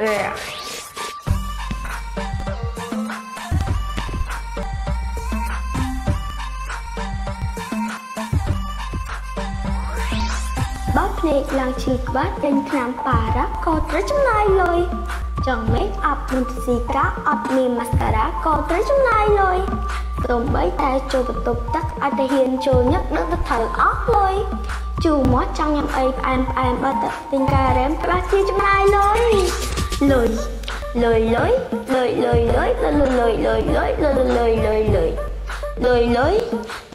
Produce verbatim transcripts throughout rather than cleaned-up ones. Yeah. Bắp này là chỉ bắt đến khám phá ra có rất này rồi. Chẳng mấy áp một gì cả áp mì mascara có rất này rồi. Rồi bây ta cho vật tục tắc ai ta hiền cho nhất đất vật thở óc rồi. Chú mốt trong nhằm ấy em em bắt tình cà rém bắt chi trong này rồi. Lời lời lời lời lời lời lời lời lời lời lời lời lời lời lời lời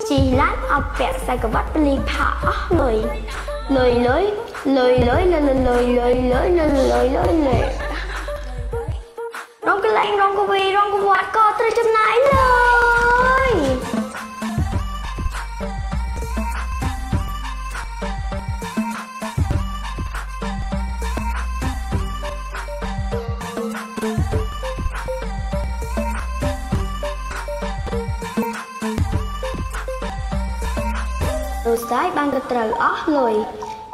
chỉ lát ọc vẹt sai của bắt ly phá lời lời lời lời lời lời lời lời lời lời lời lời rong cái lạnh rong cái vi rong cái quạt co tới trong này lời trái ban cái trời ó lười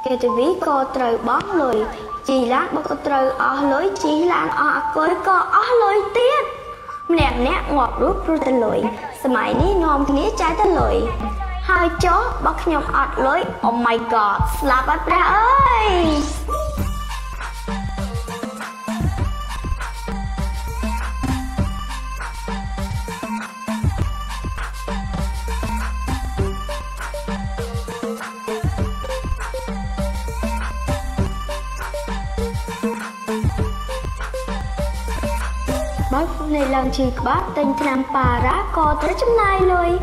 cái tụi ví co trời bó lười chỉ lát bó cái trời ó lưới chỉ lát ó coi co ó lười tiếc nẹt nẹt ngọt rút rút tên lười sải ní ngon nghĩa trái tên lười hai chó bó nhom ọt lưới oh my god slap bắt ra ơi. Này lần chỉ bắt tên tham phá ra có tới trong này rồi.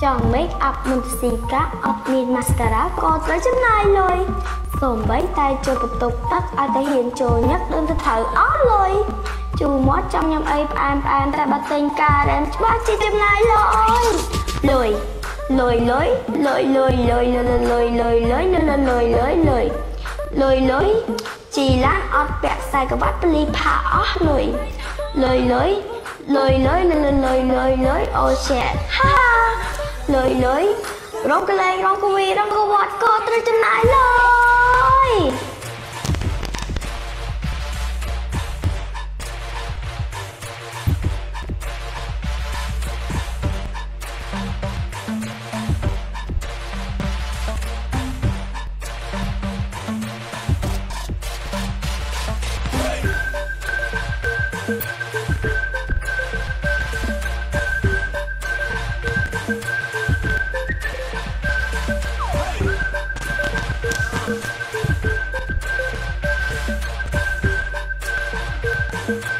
Chẳng make up một gì cả up min mascara có tới trong này rồi. Rồi bấy tay cho tục tục tắt ai ta hiền cho nhất đơn thật thở ớt rồi. Chú mốt trong nhóm ấy em em ta bắt tên ca đem bắt chi trong này rồi. Lời lời lời lời lời lời lời lời lời lời lời lời lời lời lời lời chỉ lát ọt vẹt sai của bắt ly phá ớt rồi. Lời lưới lời lưới lời lời lời lưới ô sẹt ha lời lưới rong cái lên rong cái vi rong cái quạt co tới trên này rồi. Thank you.